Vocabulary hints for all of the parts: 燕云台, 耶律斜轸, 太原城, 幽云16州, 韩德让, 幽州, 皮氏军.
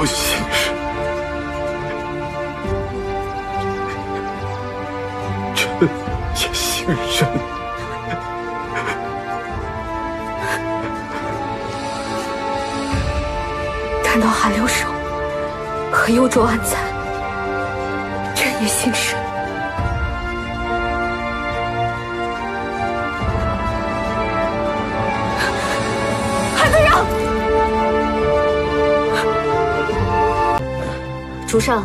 消息。朕也姓任。看到韩留守和幽州安在，朕也姓任。 主上，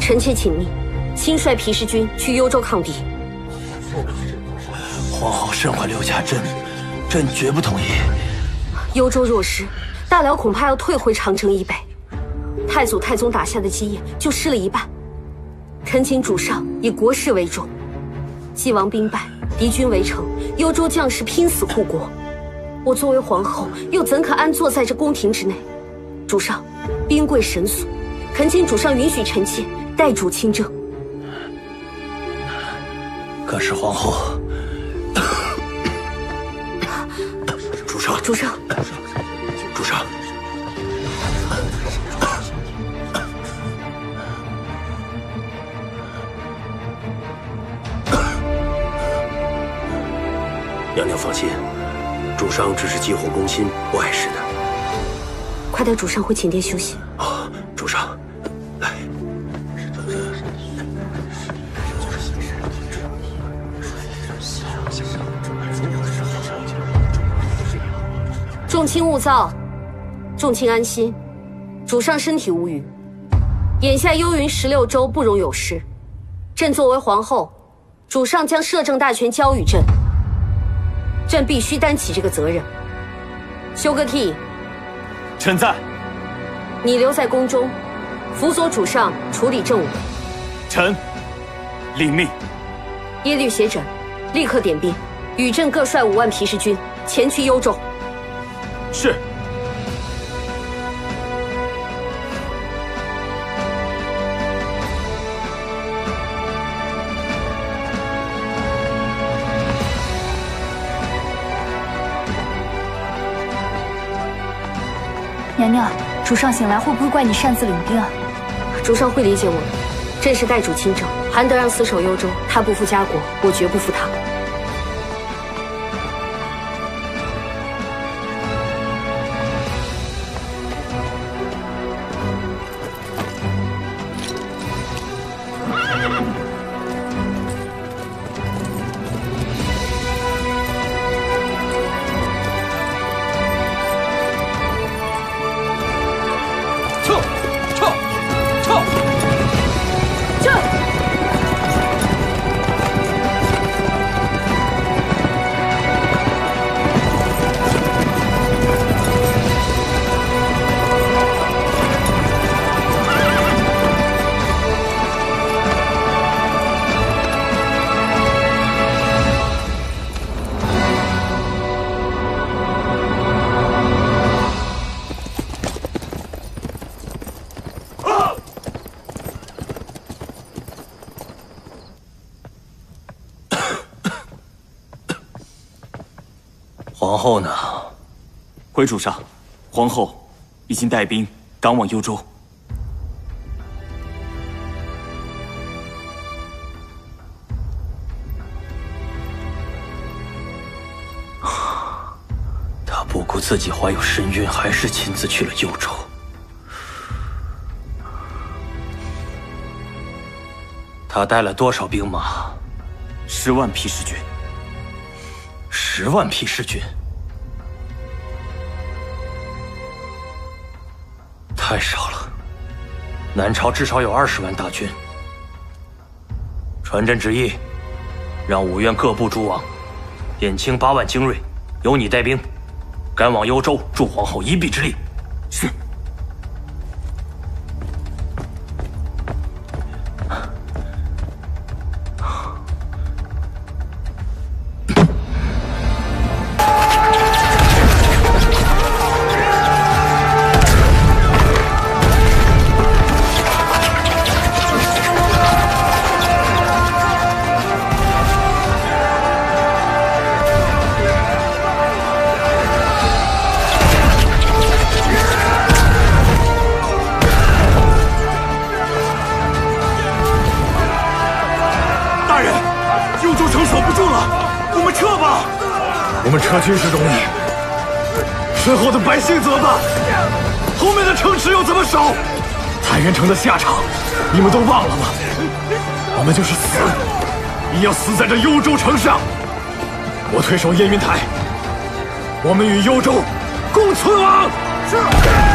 臣妾请命，亲率皮氏军去幽州抗敌。皇后身怀六甲阵，朕绝不同意。幽州若失，大辽恐怕要退回长城以北，太祖、太宗打下的基业就失了一半。臣请主上以国事为重，既王兵败，敌军围城，幽州将士拼死护国。我作为皇后，又怎可安坐在这宫廷之内？主上，兵贵神速。 恳请主上允许臣妾代主亲征。可是皇后，主上，主上，主上，娘娘放心，主上只是急火攻心，不碍事的。快带主上回寝殿休息。 主上，来。众卿勿躁，众卿安心，主上身体无虞。眼下幽云16州不容有失，朕作为皇后，主上将摄政大权交与朕，朕必须担起这个责任。休个替，臣在。 你留在宫中，辅佐主上处理政务。臣领命。耶律斜轸，立刻点兵，与朕各率5万皮氏军前去幽州。是。娘娘。 主上醒来会不会怪你擅自领兵啊？主上会理解我的，朕是代主亲征，韩德让死守幽州，他不负家国，我绝不负他。皇后呢？回主上，皇后已经带兵赶往幽州。他不顾自己怀有身孕，还是亲自去了幽州。他带了多少兵马？10万皮氏军。10万皮氏军。 太少了，南朝至少有20万大军。传朕旨意，让5院各部诸王点清8万精锐，由你带兵，赶往幽州助皇后一臂之力。是。我们撤军是容易，身后的百姓怎么办？后面的城池又怎么守？太原城的下场，你们都忘了吗？我们就是死，也要死在这幽州城上。我退守燕云台，我们与幽州共存亡。是。